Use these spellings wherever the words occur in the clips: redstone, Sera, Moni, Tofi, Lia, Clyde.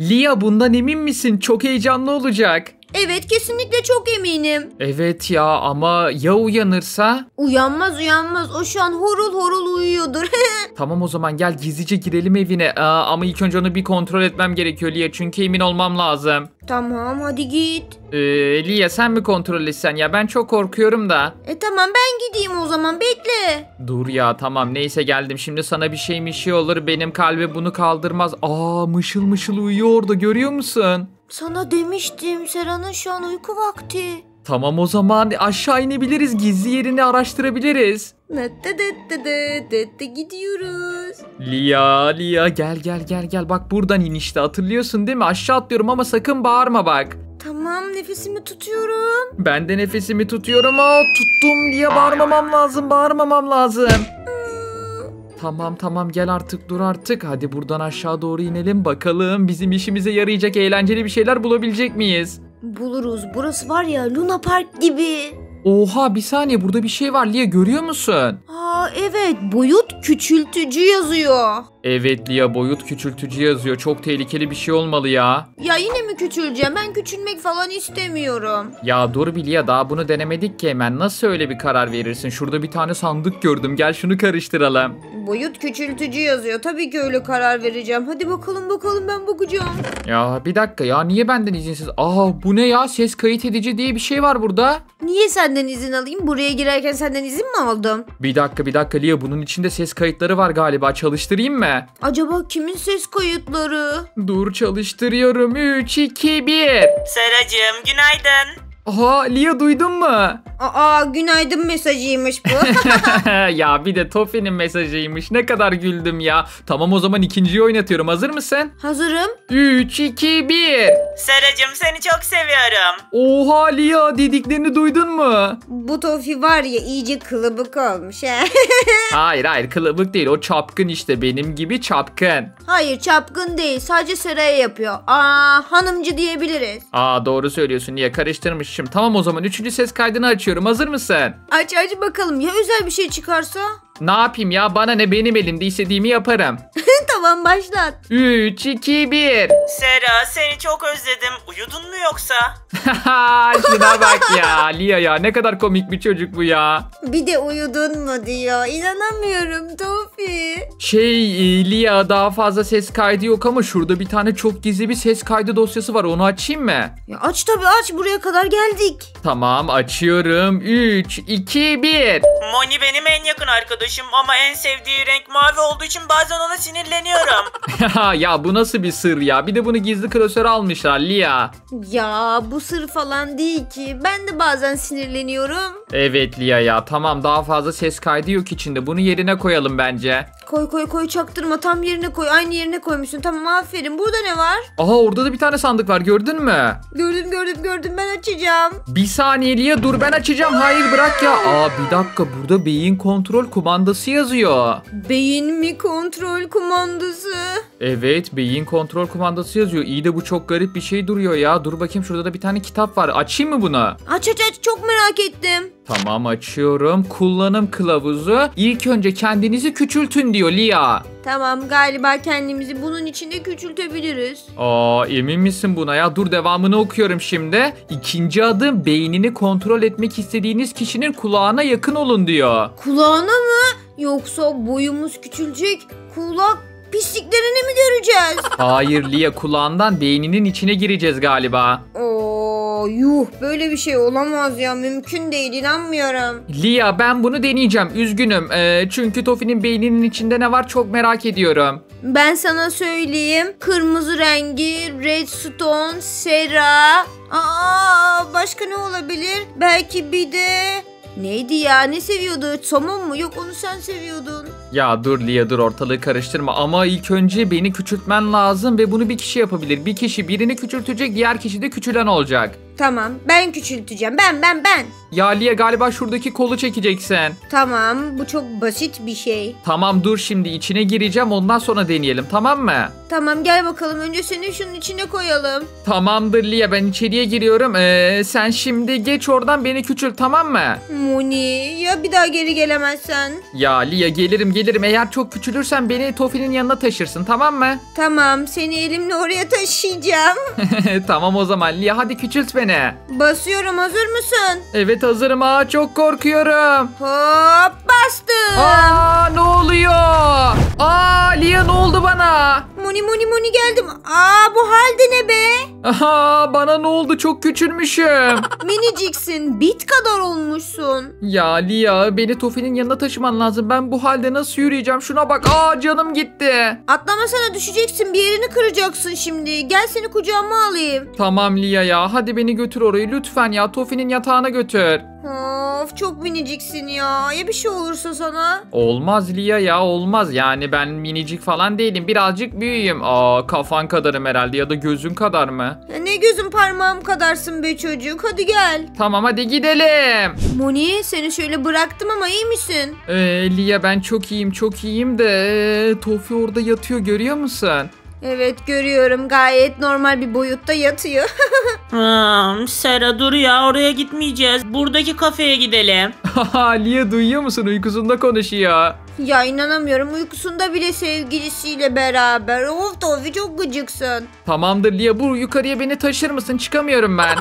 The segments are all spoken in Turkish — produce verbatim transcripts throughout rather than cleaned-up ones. Lia, bundan emin misin? Çok heyecanlı olacak. Evet, kesinlikle çok eminim. Evet ya, ama ya uyanırsa? Uyanmaz uyanmaz, o şu an horul horul uyuyordur. Tamam, o zaman gel gizlice girelim evine. Aa, ama ilk önce onu bir kontrol etmem gerekiyor Lia, çünkü emin olmam lazım. Tamam, hadi git. Ee, Lia, sen mi kontrol etsen ya, ben çok korkuyorum da. E tamam, ben gideyim o zaman, bekle. Dur ya, tamam neyse, geldim. Şimdi sana bir şey mi şey olur, benim kalbe bunu kaldırmaz. Aa, mışıl mışıl uyuyor orada, görüyor musun? Sana demiştim, Sera'nın şu an uyku vakti. Tamam, o zaman aşağı inebiliriz, gizli yerini araştırabiliriz. Gidiyoruz. Lia, Lia gel gel gel gel, bak buradan inişte, hatırlıyorsun değil mi? Aşağı atlıyorum ama sakın bağırma bak. Tamam, nefesimi tutuyorum. Ben de nefesimi tutuyorum. Aa, tuttum Lia, bağırmamam lazım, bağırmamam lazım. Tamam tamam, gel artık, dur artık. Hadi buradan aşağı doğru inelim, bakalım bizim işimize yarayacak eğlenceli bir şeyler bulabilecek miyiz? Buluruz, burası var ya Luna Park gibi. Oha, bir saniye, burada bir şey var Lia, görüyor musun? Aa evet, boyut küçültücü yazıyor. Evet Lia, boyut küçültücü yazıyor, çok tehlikeli bir şey olmalı ya. Ya yine mi küçüleceğim, ben küçülmek falan istemiyorum. Ya dur bir Lia, daha bunu denemedik ki, hemen nasıl öyle bir karar verirsin? Şurada bir tane sandık gördüm, gel şunu karıştıralım. Boyut küçültücü yazıyor, tabii ki öyle karar vereceğim. Hadi bakalım bakalım, ben bakacağım. Ya bir dakika ya, niye benden izinsiz? Aa, bu ne ya, ses kayıt edici diye bir şey var burada. Niye senden izin alayım, buraya girerken senden izin mi aldım? Bir dakika bir dakika Lia, bunun içinde ses kayıtları var galiba, çalıştırayım mı? Acaba kimin ses kayıtları? Dur, çalıştırıyorum. üç, iki, bir. Seracığım, günaydın. Aha Lia, duydun mu? Aa, günaydın mesajıymış bu. Ya bir de Tofi'nin mesajıymış. Ne kadar güldüm ya. Tamam, o zaman ikinciyi oynatıyorum. Hazır mısın? Hazırım. üç, iki, bir. Seracığım, seni çok seviyorum. Oha Lia, dediklerini duydun mu? Bu Tofi var ya, iyice kılıbık olmuş. He. Hayır hayır, kılıbık değil. O çapkın işte, benim gibi çapkın. Hayır, çapkın değil. Sadece Sera'ya yapıyor. Aa, hanımcı diyebiliriz. Aa, doğru söylüyorsun Lia, karıştırmış. Şimdi tamam, o zaman üçüncü ses kaydını açıyorum. Hazır mısın? Aç aç bakalım. Ya özel bir şey çıkarsa? Ne yapayım ya, bana ne, benim elimde istediğimi yaparım. Tamam, başlat. üç, iki, bir. Sera, seni çok özledim. Uyudun mu yoksa? Şuna bak ya Lia ya, ne kadar komik bir çocuk bu ya. Bir de uyudun mu diyor. İnanamıyorum Tofi. Şey e, Lia, daha fazla ses kaydı yok ama şurada bir tane çok gizli bir ses kaydı dosyası var, onu açayım mı? Ya aç tabii, aç, buraya kadar geldik. Tamam, açıyorum. üç, iki, bir. Moni benim en yakın arkadaşım ama en sevdiği renk mavi olduğu için bazen ona sinirleniyorum. Ya bu nasıl bir sır ya? Bir de bunu gizli klasöre almışlar Lia. Ya bu sır falan değil ki. Ben de bazen sinirleniyorum. Evet Lia ya, tamam, daha fazla ses kaydı yok içinde. Bunu yerine koyalım bence. Koy koy koy, çaktırma, tam yerine koy. Aynı yerine koymuşsun. Tamam, aferin. Burada ne var? Aha, orada da bir tane sandık var, gördün mü? Gördüm gördüm gördüm, ben açacağım. Bir saniye Lia, dur ben açacağım. Hayır, bırak ya. Aa, bir dakika, burada beyin kontrol kumandası yazıyor. Beyin mi kontrol kumandası? Evet, beyin kontrol kumandası yazıyor. İyi de bu çok garip bir şey duruyor ya. Dur bakayım, şurada da bir tane kitap var. Açayım mı bunu? Aç aç aç, çok merak ettim. Tamam, açıyorum. Kullanım kılavuzu. İlk önce kendinizi küçültün diyor Lia. Tamam, galiba kendimizi bunun içinde küçültebiliriz. Aa, emin misin buna ya? Dur, devamını okuyorum şimdi. İkinci adım, beynini kontrol etmek istediğiniz kişinin kulağına yakın olun diyor. Kulağına mı? Yoksa boyumuz küçülecek, kulak pisliklerini mi göreceğiz? Hayır Lia, kulağından beyninin içine gireceğiz galiba. Yuh, böyle bir şey olamaz ya, mümkün değil, inanmıyorum. Lia, ben bunu deneyeceğim, üzgünüm. Ee, çünkü Tofi'nin beyninin içinde ne var çok merak ediyorum. Ben sana söyleyeyim, kırmızı rengi, redstone, sera. Aa, başka ne olabilir? Belki bir de... Neydi ya, ne seviyordu? Somon mu? Yok, onu sen seviyordun. Ya dur Lia, dur, ortalığı karıştırma. Ama ilk önce beni küçültmen lazım ve bunu bir kişi yapabilir. Bir kişi birini küçültecek, diğer kişi de küçülen olacak. Tamam, ben küçülteceğim. Ben ben ben. Ya Lia, galiba şuradaki kolu çekeceksin. Tamam, bu çok basit bir şey. Tamam, dur şimdi içine gireceğim, ondan sonra deneyelim, tamam mı? Tamam, gel bakalım, önce seni şunun içine koyalım. Tamamdır Lia, ben içeriye giriyorum. Ee, sen şimdi geç oradan, beni küçült, tamam mı? Moni ya, bir daha geri gelemezsen? Ya Lia, gelirim gelirim, eğer çok küçülürsen beni Tofi'nin yanına taşırsın, tamam mı? Tamam, seni elimle oraya taşıyacağım. Tamam o zaman Lia, hadi küçült beni. Basıyorum, hazır mısın? Evet, hazırım. Aa, çok korkuyorum. Hop, bastım. Aa, ne oluyor? Aa, Lia, ne oldu bana? Moni Moni Moni geldim. Aa, bu halde ne be? Aha, bana ne oldu? Çok küçülmüşüm. Miniciksin, bit kadar olmuşsun. Ya Lia, beni Tofi'nin yanına taşıman lazım. Ben bu halde nasıl yürüyeceğim? Şuna bak. Aa, canım gitti. Atlamasana, düşeceksin, bir yerini kıracaksın şimdi. Gel, seni kucağıma alayım. Tamam Lia ya, hadi beni götür oraya lütfen ya. Tofi'nin yatağına götür. Of, çok miniciksin ya. Ya bir şey olursa sana? Olmaz Lia ya, olmaz. Yani ben minicik falan değilim. Birazcık büyüğüm. Aa, kafan kadarım herhalde, ya da gözün kadar mı? Ya ne gözün, parmağım kadarsın be çocuk. Hadi gel. Tamam, hadi gidelim. Moni, seni şöyle bıraktım ama iyi misin? Ee, Lia, ben çok iyiyim çok iyiyim de ee, Tofi orada yatıyor, görüyor musun? Evet, görüyorum, gayet normal bir boyutta yatıyor. hmm, Sera dur ya, oraya gitmeyeceğiz, buradaki kafeye gidelim. Lia, duyuyor musun, uykusunda konuşuyor. Ya inanamıyorum, uykusunda bile sevgilisiyle beraber. Of Tofi, çok gıcıksın. Tamamdır Lia, bu yukarıya beni taşır mısın, çıkamıyorum ben.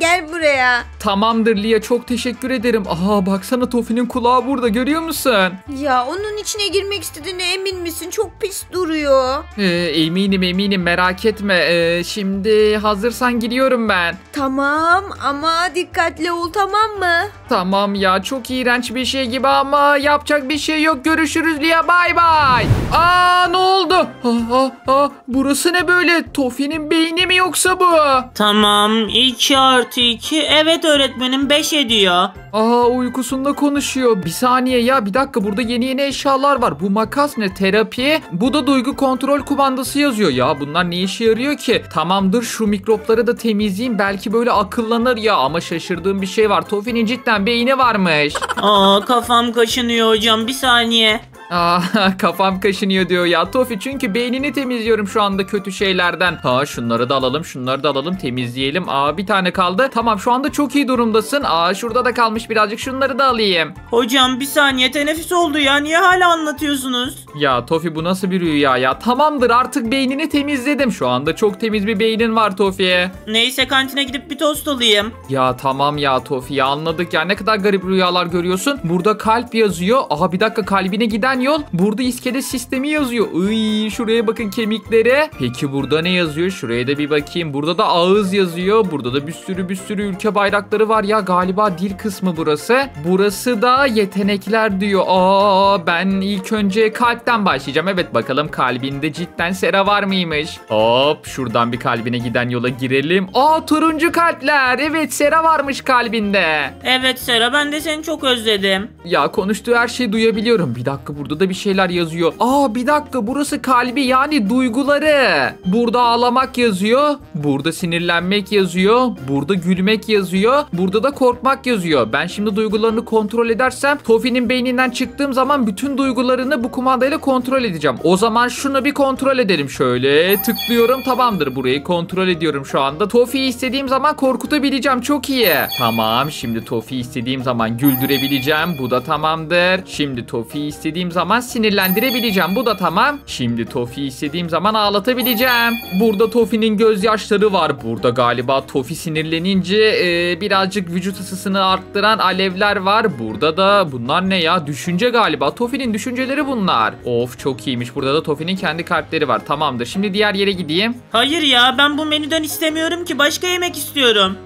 Gel buraya. Tamamdır Lia, çok teşekkür ederim. Aha, baksana, Tofi'nin kulağı burada, görüyor musun? Ya onun içine girmek istediğine emin misin? Çok pis duruyor. Ee, eminim eminim, merak etme. Ee, şimdi hazırsan gidiyorum ben. Tamam, ama dikkatli ol, tamam mı? Tamam ya, çok iğrenç bir şey gibi ama yapacak bir şey yok. Görüşürüz Lia, bay bay. Aa, ne oldu? Aa, aa, burası ne böyle? Tofi'nin beyni mi yoksa bu? Tamam, iki artı iki. Evet öğretmenim, beş ediyor. Aa, uykusunda konuşuyor. Bir saniye ya, bir dakika, burada yeni yeni eşyalar var. Bu makas ne? Terapi. Bu da duygu kontrol kumandası yazıyor. Ya bunlar ne işe yarıyor ki? Tamamdır, şu mikropları da temizleyeyim, belki böyle akıllanır ya. Ama şaşırdığım bir şey var, Tofi'nin cidden beyni varmış. Aa, kafam kaşınıyor hocam, bir saniye. Aa, kafam kaşınıyor diyor ya Tofi, çünkü beynini temizliyorum şu anda kötü şeylerden. Ha, şunları da alalım, şunları da alalım, temizleyelim. Aa, bir tane kaldı. Tamam, şu anda çok iyi durumdasın. Aa, şurada da kalmış birazcık, şunları da alayım. Hocam bir saniye, teneffüs oldu ya, niye hala anlatıyorsunuz? Ya Tofi, bu nasıl bir rüya ya? Tamamdır, artık beynini temizledim. Şu anda çok temiz bir beynin var Tofi. Neyse, kantine gidip bir tost alayım. Ya tamam ya Tofi ya, anladık ya, ne kadar garip rüyalar görüyorsun. Burada kalp yazıyor. Aha, bir dakika, kalbine giden yol. Burada iskelet sistemi yazıyor. Iy, şuraya bakın, kemiklere. Peki burada ne yazıyor? Şuraya da bir bakayım. Burada da ağız yazıyor. Burada da bir sürü bir sürü ülke bayrakları var ya. Galiba dil kısmı burası. Burası da yetenekler diyor. Aa, ben ilk önce kalpten başlayacağım. Evet, bakalım kalbinde cidden Sera var mıymış? Hop, şuradan bir kalbine giden yola girelim. Aa, turuncu kalpler. Evet, Sera varmış kalbinde. Evet Sera, ben de seni çok özledim. Ya konuştuğu her şeyi duyabiliyorum. Bir dakika, burada Burada da bir şeyler yazıyor. Aa, bir dakika, burası kalbi, yani duyguları. Burada ağlamak yazıyor. Burada sinirlenmek yazıyor. Burada gülmek yazıyor. Burada da korkmak yazıyor. Ben şimdi duygularını kontrol edersem, Tofi'nin beyninden çıktığım zaman bütün duygularını bu kumandayla kontrol edeceğim. O zaman şunu bir kontrol edelim. Şöyle tıklıyorum. Tamamdır, burayı kontrol ediyorum şu anda. Tofi'yi istediğim zaman korkutabileceğim. Çok iyi. Tamam, şimdi Tofi'yi istediğim zaman güldürebileceğim. Bu da tamamdır. Şimdi Tofi'yi istediğim zaman zaman sinirlendirebileceğim. Bu da tamam. Şimdi Tofi'yi istediğim zaman ağlatabileceğim. Burada Tofi'nin gözyaşları var. Burada galiba Tofi sinirlenince e, birazcık vücut ısısını arttıran alevler var. Burada da bunlar ne ya? Düşünce galiba. Tofi'nin düşünceleri bunlar. Of, çok iyiymiş. Burada da Tofi'nin kendi kalpleri var. Tamamdır. Şimdi diğer yere gideyim. Hayır ya, ben bu menüden istemiyorum ki. Başka yemek istiyorum.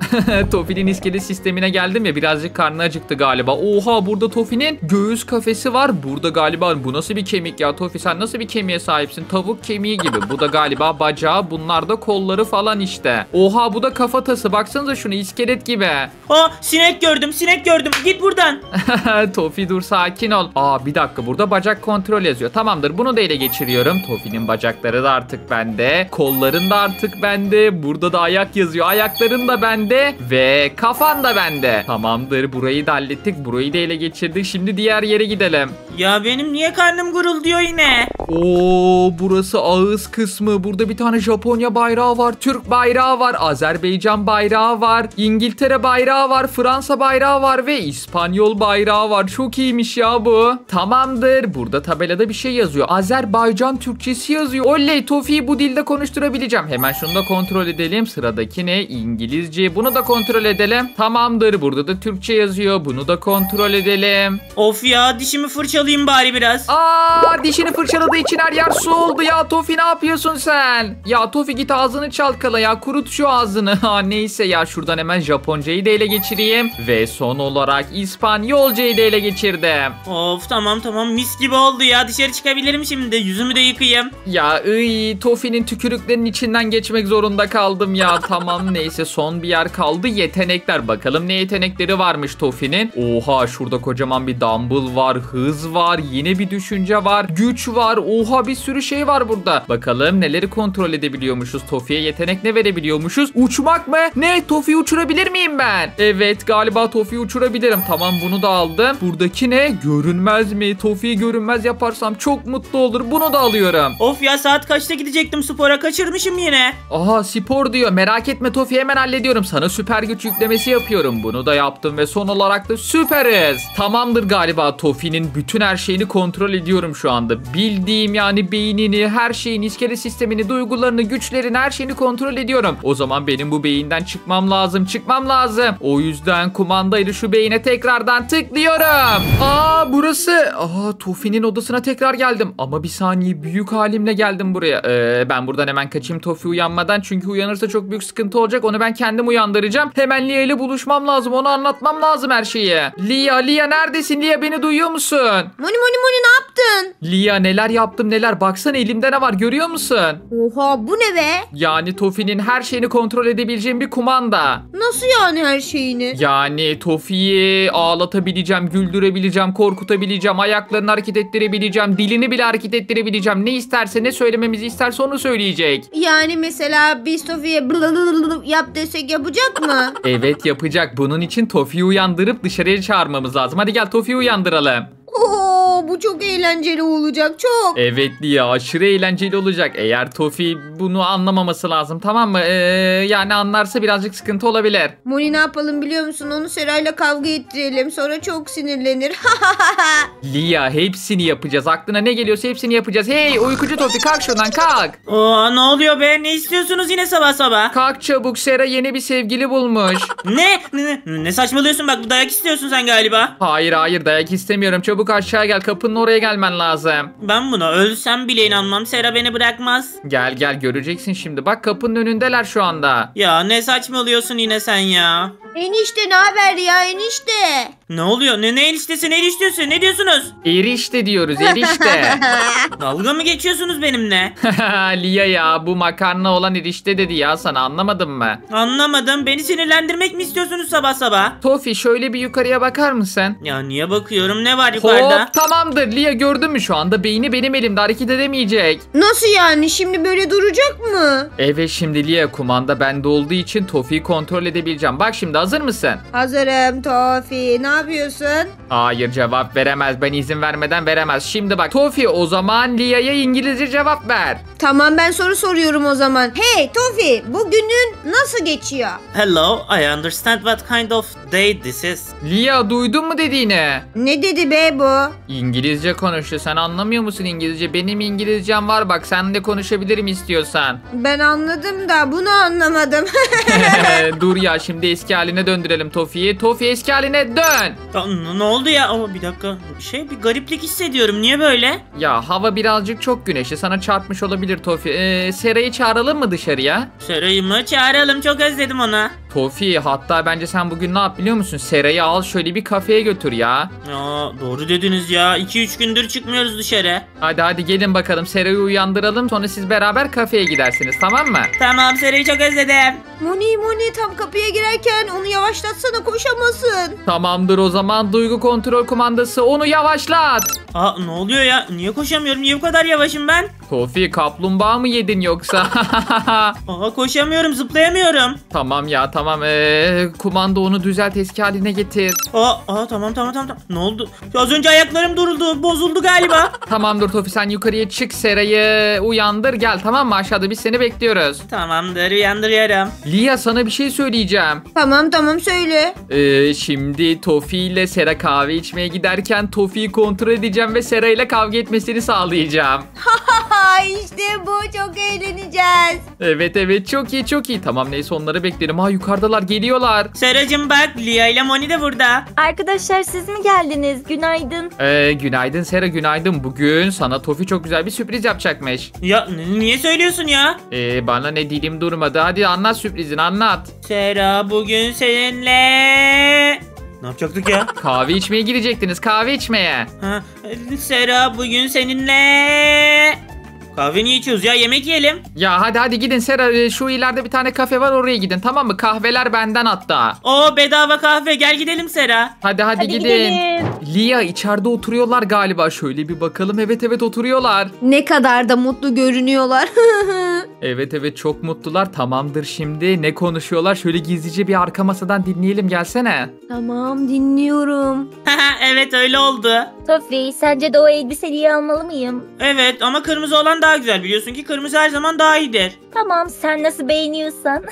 Tofi'nin iskelet sistemine geldim ya. Birazcık karnı acıktı galiba. Oha, burada Tofi'nin göğüs kafesi var. Burada galiba galiba bu nasıl bir kemik ya Tofi, sen nasıl bir kemiğe sahipsin? Tavuk kemiği gibi. Bu da galiba bacağı, bunlar da kolları falan işte. Oha bu da kafatası, baksanıza şunu, iskelet gibi. Aa sinek gördüm, sinek gördüm, git buradan. Tofi dur sakin ol. Aa bir dakika, burada bacak kontrol yazıyor. Tamamdır, bunu da ele geçiriyorum. Tofi'nin bacakları da artık bende, kolların da artık bende. Burada da ayak yazıyor, ayakların da bende ve kafan da bende. Tamamdır, burayı da hallettik, burayı da ele geçirdik. Şimdi diğer yere gidelim. Ya benim niye karnım gurulduyor yine? Oo burası ağız kısmı. Burada bir tane Japonya bayrağı var, Türk bayrağı var, Azerbaycan bayrağı var, İngiltere bayrağı var, Fransa bayrağı var ve İspanyol bayrağı var. Çok iyiymiş ya bu. Tamamdır, burada tabelada bir şey yazıyor, Azerbaycan Türkçesi yazıyor. Oley, Tofi'yi bu dilde konuşturabileceğim. Hemen şunu da kontrol edelim. Sıradaki ne? İngilizce. Bunu da kontrol edelim. Tamamdır, burada da Türkçe yazıyor, bunu da kontrol edelim. Of ya, dişimi fırçalayayım bari biraz. Aa dişini fırçaladığı için her yer su oldu ya. Tofi ne yapıyorsun sen? Ya Tofi git ağzını çalkala ya, kurut şu ağzını. Ha neyse ya, şuradan hemen Japoncayı da ele geçireyim. Ve son olarak İspanyolcayı da ele geçirdim. Of tamam tamam, mis gibi oldu ya, dışarı çıkabilirim şimdi, yüzümü de yıkayayım. Ya ıy, Tofi'nin tükürüklerinin içinden geçmek zorunda kaldım ya. Tamam neyse, son bir yer kaldı, yetenekler. Bakalım ne yetenekleri varmış Tofi'nin. Oha şurada kocaman bir dumbbell var, hız var, yine bir düşünce var, güç var. Oha bir sürü şey var burada. Bakalım neleri kontrol edebiliyormuşuz, Tofi'ye yetenek ne verebiliyormuşuz? Uçmak mı? Ne? Tofi'yi uçurabilir miyim ben? Evet galiba Tofi'yi uçurabilirim. Tamam bunu da aldım. Buradaki ne? Görünmez mi? Tofi'yi görünmez yaparsam çok mutlu olur. Bunu da alıyorum. Of ya, saat kaçta gidecektim spora, kaçırmışım yine. Aha spor diyor. Merak etme Tofi, hemen hallediyorum. Sana süper güç yüklemesi yapıyorum. Bunu da yaptım ve son olarak da süperiz. Tamamdır, galiba Tofi'nin bütün her şeyini kontrol ediyorum şu anda. Bildiğim yani beynini, her şeyini, iskelet sistemini, duygularını, güçlerini, her şeyini kontrol ediyorum. O zaman benim bu beyinden çıkmam lazım. Çıkmam lazım. O yüzden kumandayla şu beyine tekrardan tıklıyorum. Aa burası. Aa Tofi'nin odasına tekrar geldim. Ama bir saniye, büyük halimle geldim buraya. Ee, ben buradan hemen kaçayım Tofi uyanmadan. Çünkü uyanırsa çok büyük sıkıntı olacak. Onu ben kendim uyandıracağım. Hemen Lia ile buluşmam lazım. Ona anlatmam lazım her şeyi. Lia, Lia neredesin? Lia beni duyuyor musun? Moni Moni Moni ne yaptın? Lia neler yaptım neler. Baksana elimde ne var görüyor musun? Oha bu ne be? Yani Tofi'nin her şeyini kontrol edebileceğim bir kumanda. Nasıl yani her şeyini? Yani Tofi'yi ağlatabileceğim, güldürebileceğim, korkutabileceğim, ayaklarını hareket ettirebileceğim, dilini bile hareket ettirebileceğim. Ne isterse, ne söylememizi isterse onu söyleyecek. Yani mesela biz Tofi'ye yap desek yapacak mı? Evet yapacak. Bunun için Tofi'yi uyandırıp dışarıya çağırmamız lazım. Hadi gel Tofi'yi uyandıralım. Oo, bu çok eğlenceli olacak, çok. Evet ya, aşırı eğlenceli olacak. Eğer Tofi bunu anlamaması lazım, tamam mı? Ee, yani anlarsa birazcık sıkıntı olabilir. Moni ne yapalım biliyor musun? Onu Sera ile kavga ettirelim. Sonra çok sinirlenir. Lia hepsini yapacağız. Aklına ne geliyorsa hepsini yapacağız. Hey uykucu Tofi, kalk şuradan, kalk. Aa, ne oluyor be? Ne istiyorsunuz yine sabah sabah? Kalk çabuk, Sera yeni bir sevgili bulmuş. Ne? Ne? Ne saçmalıyorsun, bak dayak istiyorsun sen galiba. Hayır hayır, dayak istemiyorum. Çabuk aşağı gel, kapının oraya gelmen lazım. Ben buna ölsem bile inanmam, Sera beni bırakmaz. Gel gel, göreceksin şimdi, bak kapının önündeler şu anda. Ya ne saçmalıyorsun yine sen ya. Enişte ne haber ya enişte? Ne oluyor? Ne ne eniştesi, ne eriştesi, ne diyorsunuz? Erişte diyoruz, erişte. Dalga mı geçiyorsunuz benimle? Lia ya, bu makarna olan erişte dedi ya sana, anlamadın mı? Anlamadım, beni sinirlendirmek mi istiyorsunuz sabah sabah? Tofi şöyle bir yukarıya bakar mısın? Ya niye bakıyorum, ne var yukarıda? Hop tamamdır, Lia gördün mü şu anda beyni benim elimde, hareket edemeyecek. Nasıl yani, şimdi böyle duracak mı? Evet şimdi Lia, kumanda bende olduğu için Tofi'yi kontrol edebileceğim. Bak şimdi, hazır mısın? Hazırım Tofi. Ne yapıyorsun? Hayır cevap veremez. Ben izin vermeden veremez. Şimdi bak Tofi, o zaman Lia'ya İngilizce cevap ver. Tamam, ben soru soruyorum o zaman. Hey Tofi, bugünün nasıl geçiyor? Hello, I understand what kind of day this is. Lia duydun mu dediğini? Ne dedi be bu? İngilizce konuştu. Sen anlamıyor musun İngilizce? Benim İngilizcem var bak, sen de konuşabilirim istiyorsan. Ben anladım da bunu anlamadım. Dur ya, şimdi eski haline döndürelim Tofi'yi. Tofi eski haline dön. lütfen. Ne oldu ya? Ama bir dakika. Şey bir gariplik hissediyorum. Niye böyle? Ya hava birazcık çok güneşli. Sana çarpmış olabilir Tofi. Ee, Sera'yı çağıralım mı dışarıya? Sera'yı mı? Çağıralım. Çok özledim ona. Tofi hatta bence sen bugün ne yap biliyor musun? Sera'yı al şöyle bir kafeye götür ya. Ya doğru dediniz ya. iki üç gündür çıkmıyoruz dışarı. Hadi hadi gelin bakalım. Sera'yı uyandıralım. Sonra siz beraber kafeye gidersiniz. Tamam mı? Tamam. Sera'yı çok özledim. Moni Moni tam kapıya girerken onu yavaşlatsana koşamasın. Tamamdır o zaman. Duygu kontrol kumandası onu yavaşlat. Aa ne oluyor ya? Niye koşamıyorum? Niye bu kadar yavaşım ben? Tofi kaplumbağa mı yedin yoksa? Aa koşamıyorum. Zıplayamıyorum. Tamam ya tamam. Tamam ee, kumanda onu düzelt eski haline getir. Aa, aa tamam tamam tamam. Ne oldu? Az önce ayaklarım duruldu. Bozuldu galiba. Tamamdır Tofi sen yukarıya çık Sera'yı uyandır gel tamam mı? Aşağıda biz seni bekliyoruz. Tamamdır uyandırıyorum. Lia sana bir şey söyleyeceğim. Tamam tamam söyle. Ee, şimdi Tofi ile Sera kahve içmeye giderken Tofi'yi kontrol edeceğim ve Sera ile kavga etmesini sağlayacağım. İşte bu çok eğleneceğiz. Evet evet çok iyi çok iyi. Tamam neyse onları beklerim. Ha yukarı Kardalar geliyorlar. Seracığım bak Lia ile Moni de burada. Arkadaşlar siz mi geldiniz? Günaydın. Ee, günaydın Sera günaydın. Bugün sana Tofi çok güzel bir sürpriz yapacakmış. Ya niye söylüyorsun ya? Ee, bana ne dilim durmadı. Hadi anlat sürprizini anlat. Sera bugün seninle... Ne yapacaktık ya? Kahve içmeye gidecektiniz kahve içmeye. Ha, Sera bugün seninle... Kahve niye içiyoruz ya yemek yiyelim. Ya hadi hadi gidin Sera şu ileride bir tane kafe var oraya gidin tamam mı? Kahveler benden hatta. Oo bedava kahve gel gidelim Sera. Hadi hadi, hadi gidin. Gidelim. Lia içeride oturuyorlar galiba şöyle bir bakalım evet evet oturuyorlar. Ne kadar da mutlu görünüyorlar. Evet evet çok mutlular tamamdır şimdi ne konuşuyorlar şöyle gizlice bir arka masadan dinleyelim gelsene. Tamam dinliyorum. Evet öyle oldu. Tofi sence de o elbiseyi almalı mıyım? Evet ama kırmızı olan daha güzel biliyorsun ki kırmızı her zaman daha iyidir. Tamam sen nasıl beğeniyorsan.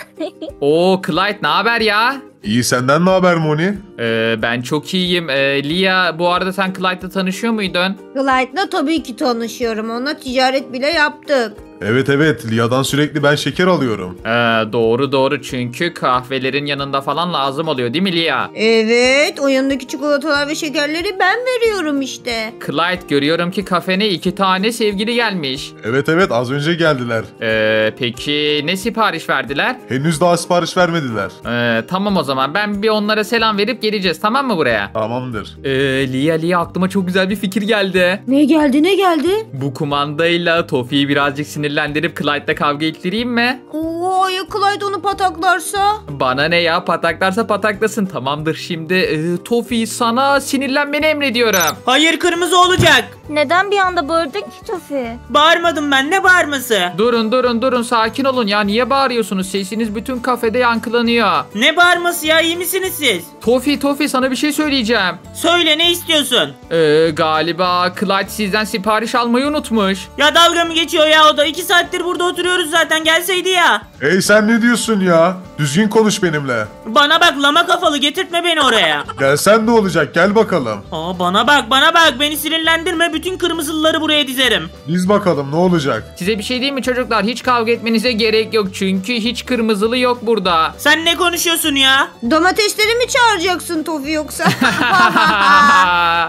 Oo Clyde ne haber ya? İyi senden ne haber Moni? Ee, ben çok iyiyim. Ee, Lia bu arada sen Clyde'la tanışıyor muydun? Clyde'la tabii ki tanışıyorum. Ona ticaret bile yaptık. Evet evet Lia'dan sürekli ben şeker alıyorum. Ee, doğru doğru çünkü kahvelerin yanında falan lazım oluyor değil mi Lia? Evet o yanındaki çikolatalar ve şekerleri ben veriyorum işte. Clyde görüyorum ki kafene iki tane sevgili gelmiş. Evet evet az önce geldiler. Ee, peki ne sipariş verdiler? Henüz daha sipariş vermediler. Ee, tamam o zaman ben bir onlara selam verip geleceğiz tamam mı buraya? Tamamdır. Ee, Lia Lia aklıma çok güzel bir fikir geldi. Ne geldi ne geldi? Bu kumandayla Tofi'yi birazcık sinirlendirdim. Sinirlendirip Clyde'la kavga ettireyim mi? Oo ya Clyde onu pataklarsa? Bana ne ya pataklarsa pataklasın tamamdır şimdi. E, Tofi sana sinirlenmeni emrediyorum. Hayır kırmızı olacak. Neden bir anda bağırdın ki Tofi? Bağırmadım ben ne bağırması? Durun durun durun sakin olun ya niye bağırıyorsunuz? Sesiniz bütün kafede yankılanıyor. Ne bağırması ya iyi misiniz siz? Tofi Tofi sana bir şey söyleyeceğim. Söyle ne istiyorsun? E, galiba Clyde sizden sipariş almayı unutmuş. Ya dalga mı geçiyor ya o da? İki saattir burada oturuyoruz zaten gelseydi ya. Ey sen ne diyorsun ya? Düzgün konuş benimle. Bana bak lama kafalı getirtme beni oraya. Gelsen ne olacak gel bakalım. Aa, bana bak bana bak beni sinirlendirme bütün kırmızılıları buraya dizerim. Biz bakalım ne olacak. Size bir şey diyeyim mi çocuklar hiç kavga etmenize gerek yok çünkü hiç kırmızılı yok burada. Sen ne konuşuyorsun ya? Domatesleri mi çağıracaksın Tofi yoksa?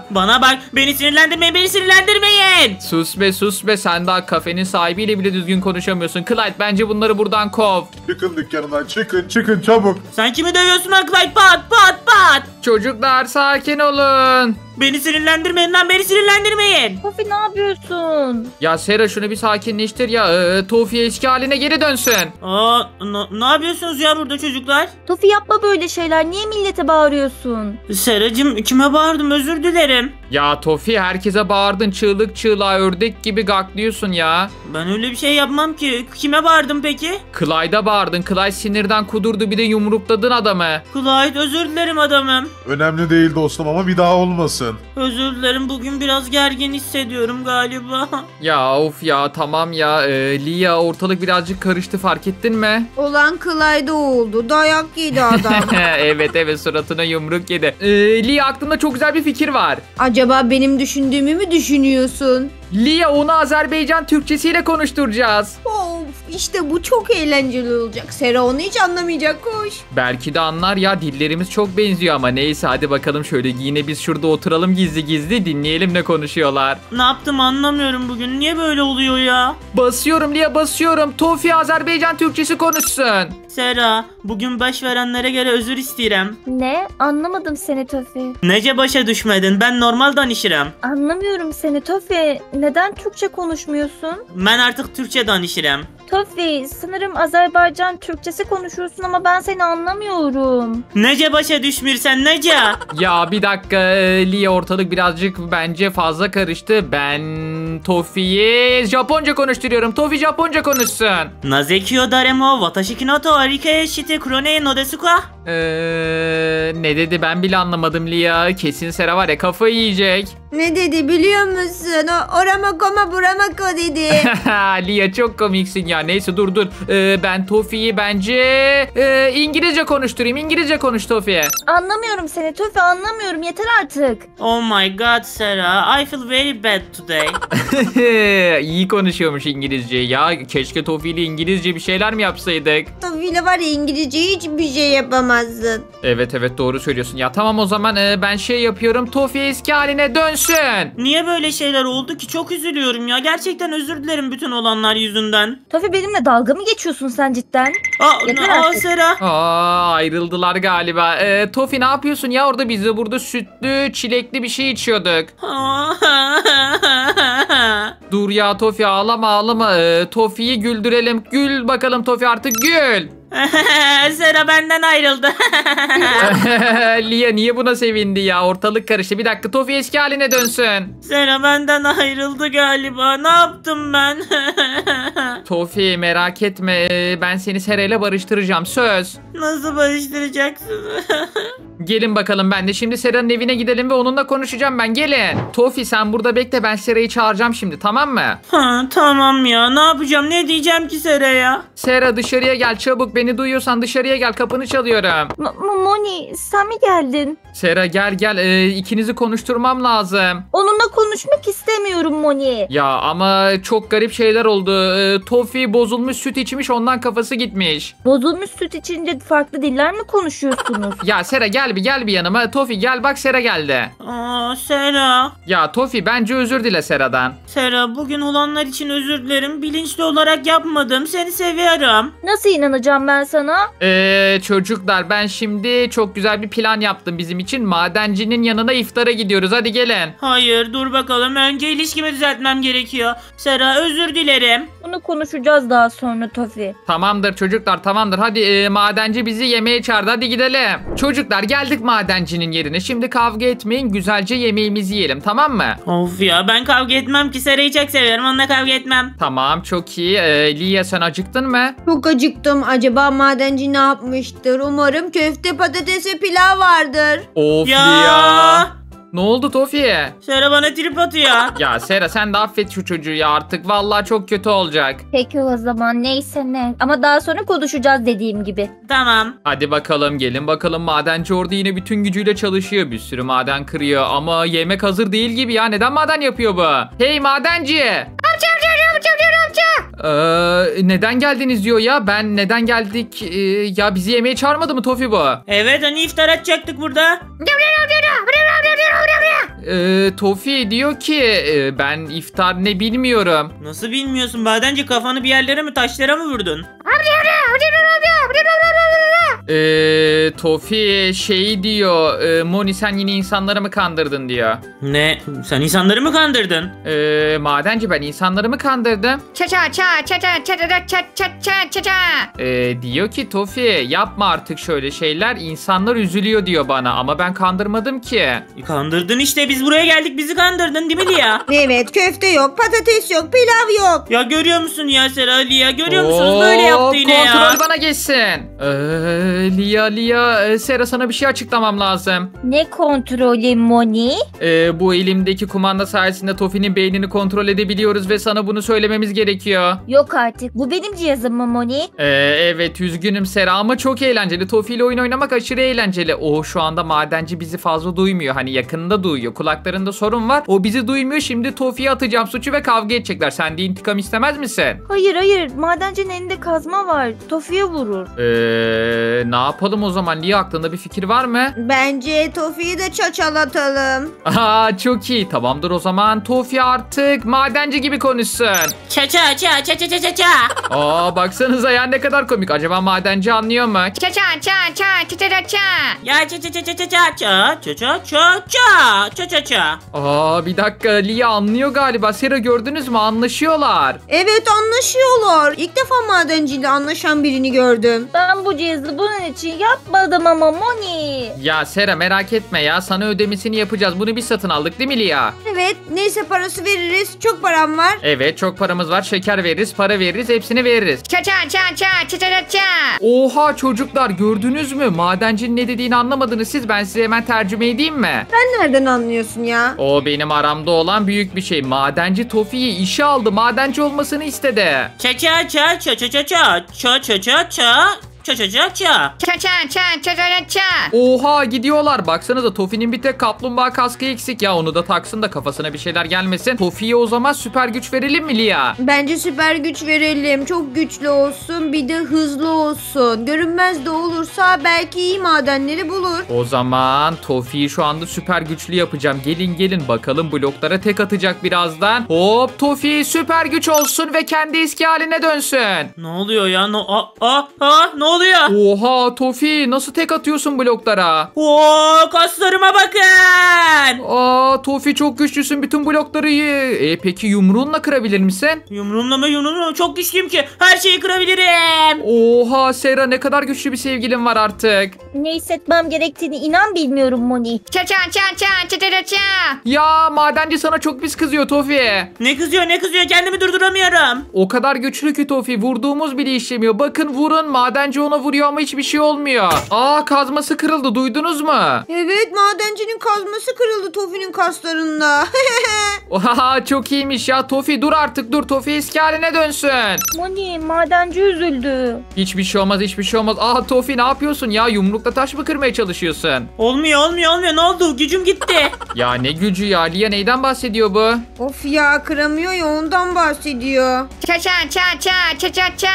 Bana bak beni sinirlendirmeyin beni sinirlendirmeyin. Sus be sus be sen daha kafenin sahibiyle bile düzgün konuşamıyorsun. Clyde bence bunları buradan kov. Çıkın dükkanından çıkın çıkın çabuk. Sen kimi dövüyorsun lan Clyde pat pat pat. Çocuklar sakin olun. Beni sinirlendirmeyin lan beni sinirlendirmeyin. Tofi ne yapıyorsun? Ya Sera şunu bir sakinleştir ya. Ee, Tofi eski haline geri dönsün. Aa, ne yapıyorsunuz ya burada çocuklar? Tofi yapma böyle şeyler. Niye millete bağırıyorsun? Seracığım kime bağırdım özür dilerim. Ya Tofi herkese bağırdın çığlık çığlığa ördek gibi gaklıyorsun ya. Ben öyle bir şey yapmam ki. Kime bağırdım peki? Clyde'a bağırdın. Clyde sinirden kudurdu bir de yumrukladın adamı. Clyde özür dilerim adamım. Önemli değil dostum ama bir daha olmasın. Özür dilerim bugün biraz gergin hissediyorum galiba. Ya of ya tamam ya ee, Lia ortalık birazcık karıştı fark ettin mi? Olan Clyde'a oldu dayak yedi adam. Evet evet suratına yumruk yedi. Ee, Lia aklımda çok güzel bir fikir var. Acaba benim düşündüğümü mü düşünüyorsun? Lia onu Azerbaycan Türkçesiyle konuşturacağız. Of, işte bu çok eğlenceli olacak. Sera onu hiç anlamayacak, koş. Belki de anlar ya, dillerimiz çok benziyor ama neyse hadi bakalım şöyle yine biz şurada oturalım gizli gizli dinleyelim ne konuşuyorlar. Ne yaptım anlamıyorum bugün, niye böyle oluyor ya? Basıyorum Lia, basıyorum. Tofi Azerbaycan Türkçesi konuşsun. Sera, bugün baş verenlere göre özür isterim. Ne? Anlamadım seni Tofi. Nece başa düşmedin? Ben normal danışırım. Anlamıyorum seni Tofi. Neden Türkçe konuşmuyorsun? Ben artık Türkçe danışırım. Tofi, sanırım Azerbaycan Türkçesi konuşuyorsun ama ben seni anlamıyorum. Nece başa düşmürsen nece? Ya bir dakika Lia, ortalık birazcık bence fazla karıştı. Ben Tofi'yi Japonca konuşturuyorum. Tofi Japonca konuşsun. Nazekyo daremo watashi no toarike shite kuronei no desu ka? Eee ne dedi ben bile anlamadım Lia. Kesin Sera var ya kafayı yiyecek. Ne dedi biliyor musun? O oramakoma buramako dedi. Lia çok komiksin ya. Neyse dur dur. Ee, ben Tofi'yi bence e, İngilizce konuşturayım. İngilizce konuş Tofi'ye. Anlamıyorum seni Tofi, anlamıyorum. Yeter artık. Oh my god Sera. I feel very bad today. İyi konuşuyormuş İngilizce ya. Keşke Tofi ile İngilizce bir şeyler mi yapsaydık? Tofi ile var ya İngilizce hiçbir şey yapamazdın. Evet evet doğru söylüyorsun. Ya tamam o zaman e, ben şey yapıyorum. Tofi eski haline dönsün. Niye böyle şeyler oldu ki? Çok üzülüyorum ya. Gerçekten özür dilerim bütün olanlar yüzünden. Tofi benimle dalga mı geçiyorsun sen cidden? Aa, aa Sera. Aa, ayrıldılar galiba. Ee, Tofi ne yapıyorsun ya? Orada biz de burada sütlü çilekli bir şey içiyorduk. Dur ya Tofi, ağlama ağlama. Ee, Tofi'yi güldürelim. Gül bakalım Tofi, artık gül. Sera benden ayrıldı. Lia niye buna sevindi ya? Ortalık karıştı. Bir dakika Tofi eski haline dönsün. Sera benden ayrıldı galiba. Ne yaptım ben? Tofi merak etme. Ben seni Sera'yla barıştıracağım. Söz. Nasıl barıştıracaksın? Gelin bakalım, ben de şimdi Sera'nın evine gidelim ve onunla konuşacağım ben. Gelin. Tofi sen burada bekle, ben Sera'yı çağıracağım şimdi, tamam mı? Ha, tamam ya. Ne yapacağım? Ne diyeceğim ki Sera'ya? Sera dışarıya gel çabuk. Beni duyuyorsan dışarıya gel, kapını çalıyorum. Moni sen mi geldin? Sera gel gel, ee, ikinizi konuşturmam lazım. Onunla konuşmak istemiyorum Moni. Ya ama çok garip şeyler oldu. Ee, Tofi bozulmuş süt içmiş, ondan kafası gitmiş. Bozulmuş süt içince farklı diller mi konuşuyorsunuz? Ya Sera gel bir gel bir yanıma. Tofi gel bak, Sera geldi. Aa Sera. Ya Tofi bence özür dile Sera'dan. Sera bugün olanlar için özür dilerim. Bilinçli olarak yapmadım. Seni seviyorum. Nasıl inanacağım ben sana? Ee, çocuklar ben şimdi çok güzel bir plan yaptım bizim için. Madencinin yanına iftara gidiyoruz. Hadi gelin. Hayır dur bakalım. Önce ilişkimi düzeltmem gerekiyor. Sera özür dilerim. Bunu konuşacağız daha sonra Tofi. Tamamdır çocuklar, tamamdır. Hadi e, madenci bizi yemeğe çağırdı. Hadi gidelim. Çocuklar geldik madencinin yerine. Şimdi kavga etmeyin. Güzelce yemeğimizi yiyelim, tamam mı? Of ya ben kavga etmem ki. Sera'yı çok seviyorum. Onunla kavga etmem. Tamam çok iyi. Ee, Lia sen acıktın mı? Çok acıktım. Acaba madenci ne yapmıştır? Umarım köfte, patates ve pilav vardır. Of ya. ya. Ne oldu Tofi'ye? Sera bana trip atıyor. Ya Sera sen de affet şu çocuğu ya artık. Vallahi çok kötü olacak. Peki o zaman neyse ne. Ama daha sonra konuşacağız dediğim gibi. Tamam. Hadi bakalım gelin bakalım. Madenci orada yine bütün gücüyle çalışıyor. Bir sürü maden kırıyor ama yemek hazır değil gibi ya. Neden maden yapıyor bu? Hey madenci. Amca amca amca amca amca. Ee, neden geldiniz diyor ya. Ben neden geldik? Ee, ya bizi yemeğe çağırmadı mı Tofi bu? Evet hani iftar atacaktık burada. Ee, Tofi diyor ki e, ben iftar ne bilmiyorum. Nasıl bilmiyorsun? Madenci kafanı bir yerlere mi, taşlara mı vurdun? Ee, Tofi şey diyor e, Moni sen yine insanları mı kandırdın diyor. Ne? Sen insanları mı kandırdın? Ee, madenci ben insanları mı kandırdım? Ça ça ça ça ça ça ça ça ça ça. Ee, diyor ki Tofi yapma artık şöyle şeyler, insanlar üzülüyor diyor bana ama ben kandırmadım ki. Kandırdın işte, biz buraya geldik bizi kandırdın değil mi Lia? Evet köfte yok, patates yok, pilav yok. Ya görüyor musun ya Sera, Lia görüyor Oo, musunuz böyle yaptı yine ya. Kontrol bana bana geçsin. Ee, Lia Lia Sera, sana bir şey açıklamam lazım. Ne kontrolü Moni? Ee, bu elimdeki kumanda sayesinde Tofi'nin beynini kontrol edebiliyoruz ve sana bunu söylememiz gerekiyor. Yok artık, bu benim cihazım mı Moni? Ee, evet üzgünüm Sera ama çok eğlenceli. Tofi ile oyun oynamak aşırı eğlenceli. O şu anda madenci bizi fazla duymuyor. Hani yakında duyuyor. Kulaklarında sorun var. O bizi duymuyor. Şimdi Tofi'ye atacağım suçu ve kavga edecekler. Sen de intikam istemez misin? Hayır hayır. Madencinin elinde kazma var. Tofi'ye vurur. Eee ne yapalım o zaman? Niye, aklında bir fikir var mı? Bence Tofi'yi de çaçalatalım. Aa çok iyi. Tamamdır o zaman. Tofi artık madenci gibi konuşsun. Çaça çaça çaça çaça çaça. Aa baksanıza ya, ne kadar komik. Acaba madenci anlıyor mu? Çaça çaça çaça çaça çaça. Ya çaça çaça çaça çaça çaça çaça çaça çaça. Aa bir dakika, Lia anlıyor galiba. Sera gördünüz mü? Anlaşıyorlar. Evet anlaşıyorlar. İlk defa madenciyle anlaşan birini gördüm. Ben bu cihazı bunun için yapmadım ama Moni. Ya Sera merak etme ya. Sana ödemesini yapacağız. Bunu biz satın aldık değil mi Lia? Evet. Neyse parası veririz. Çok param var. Evet çok paramız var. Şeker veririz. Para veririz. Hepsini veririz. Çaça çaça çaça çaça çaça. Oha çocuklar gördünüz mü? Madencinin ne dediğini anlamadınız siz. Ben size hemen tercüme edeyim mi? Sen nereden anlıyorsun ya? O benim aramda olan büyük bir şey. Madenci Tofi'yi işe aldı. Madenci olmasını istedi. Çaça çaça çaça çaça çaça çaça çaça. Ça ça ça ça. Ça ça ça ça ça ça. Oha gidiyorlar. Baksanıza Tofi'nin bir tek kaplumbağa kaskı eksik ya. Onu da taksın da kafasına bir şeyler gelmesin. Tofi'ye o zaman süper güç verelim mi Lia? Bence süper güç verelim. Çok güçlü olsun, bir de hızlı olsun. Görünmez de olursa belki iyi madenleri bulur. O zaman Tofi'yi şu anda süper güçlü yapacağım. Gelin gelin bakalım, bloklara tek atacak birazdan. Hop, Tofi süper güç olsun ve kendi eski haline dönsün. Ne oluyor ya? No a a a no oluyor. Oha Tofi nasıl tek atıyorsun bloklara? Oo kaslarıma bakın. Aa Tofi çok güçlüsün, bütün blokları ye. E peki yumruğunla kırabilir misin? Yumruğumla mı yumruğumla mı? Çok güçlüyüm ki her şeyi kırabilirim. Oha Sera ne kadar güçlü bir sevgilin var artık. Ne hissetmem gerektiğini inan bilmiyorum Moni. Çan çan çan çan çan çan çan. Ya madenci sana çok pis kızıyor Tofi. Ne kızıyor ne kızıyor, kendimi durduramıyorum. O kadar güçlü ki Tofi, vurduğumuz bile işlemiyor. Bakın vurun, madenci ona vuruyor ama hiçbir şey olmuyor. Aa kazması kırıldı, duydunuz mu? Evet madencinin kazması kırıldı Tofi'nin kaslarında. Oha çok iyiymiş ya Tofi, dur artık dur, Tofi eski haline dönsün. Moni madenci üzüldü. Hiçbir şey olmaz hiçbir şey olmaz. Aa Tofi ne yapıyorsun ya, yumrukla taş mı kırmaya çalışıyorsun? Olmuyor olmuyor olmuyor, ne oldu, gücüm gitti. Ya ne gücü ya, Lia neyden bahsediyor bu? Of ya kıramıyor ya, ondan bahsediyor. Ça ça ça ça ça ça ça.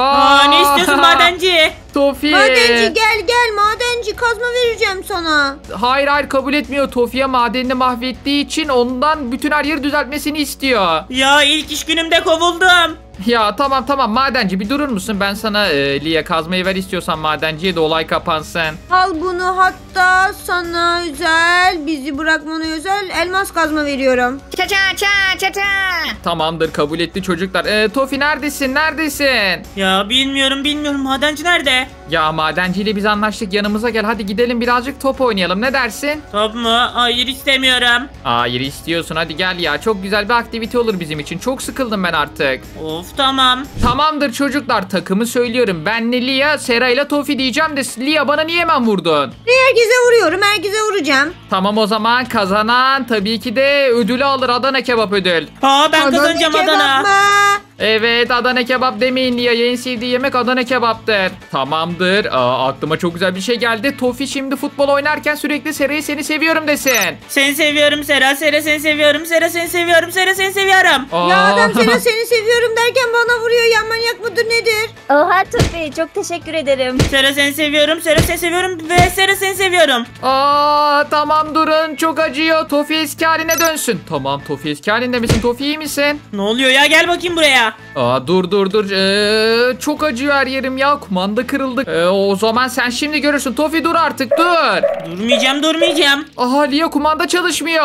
Aa ne istiyorsun madenci? Tofi. Madenci gel gel, madenci kazma vereceğim sana. Hayır hayır kabul etmiyor. Tofi'ye madenini mahvettiği için ondan bütün her yeri düzeltmesini istiyor. Ya ilk iş günümde kovuldum. Ya tamam tamam madenci bir durur musun? Ben sana e, Lia kazmayı ver istiyorsan madenciye de olay kapansın. Al bunu, hatta sana özel, bizi bırakmana özel elmas kazma veriyorum. Ça ça ça ça ça. Tamamdır kabul etti çocuklar. E, Tofi neredesin neredesin? Ya bilmiyorum bilmiyorum, madenci nerede? Ya madenciyle biz anlaştık, yanımıza gel hadi gidelim birazcık top oynayalım, ne dersin? Top mu? Hayır istemiyorum. Hayır istiyorsun, hadi gel ya, çok güzel bir aktivite olur bizim için, çok sıkıldım ben artık. Of. Tamam. Tamamdır çocuklar, takımı söylüyorum. Ben ne Lia, Sera ile Tofi diyeceğim de Lia bana niye hemen vurdun? Herkese vuruyorum, herkese vuracağım. Tamam o zaman kazanan tabii ki de ödülü alır, Adana kebap ödül. Ha ben Adana kazanacağım Adana. Mı? Evet Adana kebap demeyin Lia, en sevdiği yemek Adana kebaptır. Tamamdır. Aa, aklıma çok güzel bir şey geldi. Tofi şimdi futbol oynarken sürekli Sera'yı seni seviyorum desin. Seni seviyorum Sera, Sera seni seviyorum, Sera seni seviyorum, Sera seni seviyorum. Aa. Ya adam Sera seni seviyorum derken bana vuruyor ya, manyak mıdır nedir? Oha Tofi çok teşekkür ederim. Sera seni seviyorum, Sera seni seviyorum ve Sera seni seviyorum. Aa tamam durun, çok acıyor. Tofi eski haline dönsün. Tamam Tofi eski halinde misin? Tofi iyi misin? Ne oluyor ya, gel bakayım buraya. Aa, dur dur dur. Ee, çok acıyor her yerim ya. Kumanda kırıldı. Ee, o zaman sen şimdi görürsün. Tofi dur artık dur. Durmayacağım durmayacağım. Aha Lia kumanda çalışmıyor.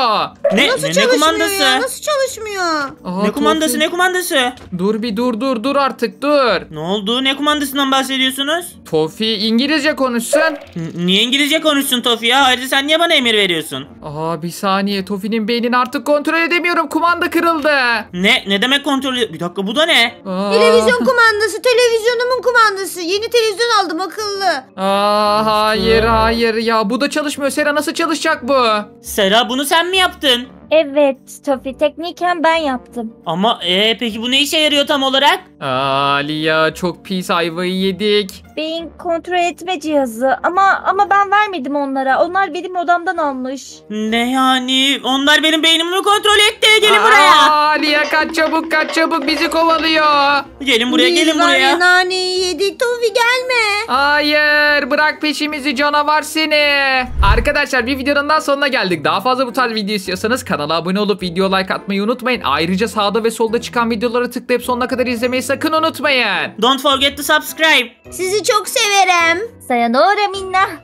Ne, nasıl ne, çalışmıyor ne kumandası? Ya? Nasıl çalışmıyor? Aha, ne kumandası Tofi. Ne kumandası? Dur bir dur dur dur artık dur. Ne oldu? Ne kumandasından bahsediyorsunuz? Tofi İngilizce konuşsun. N niye İngilizce konuşsun Tofi ya? Ayrıca sen niye bana emir veriyorsun? Aha bir saniye, Tofi'nin beynini artık kontrol edemiyorum. Kumanda kırıldı. Ne? Ne demek kontrol? Bir dakika bu Bu da ne? Aa. Televizyon kumandası, televizyonumun kumandası. çalışması. Yeni televizyon aldım akıllı. Aa, hayır hayır ya, bu da çalışmıyor. Sera nasıl çalışacak bu? Sera bunu sen mi yaptın? Evet Tofi, tekniken ben yaptım. Ama ee, peki bu ne işe yarıyor tam olarak? Aa, Lia çok pis ayvayı yedik. Beyin kontrol etme cihazı ama ama ben vermedim onlara. Onlar benim odamdan almış. Ne yani? Onlar benim beynimi kontrol etti. Gelin Aa, buraya. Lia kaç çabuk kaç çabuk, bizi kovalıyor. Gelin buraya, Biz gelin buraya. Biz naneyi yedik. Tofi gelme. Hayır, bırak peşimizi canavar seni. Arkadaşlar bir videonun daha sonuna geldik. Daha fazla bu tarz video istiyorsanız kanalımıza Kanala abone olup video like atmayı unutmayın. Ayrıca sağda ve solda çıkan videolara tıklayıp sonuna kadar izlemeyi sakın unutmayın. Don't forget to subscribe. Sizi çok severim. Sayonara minna.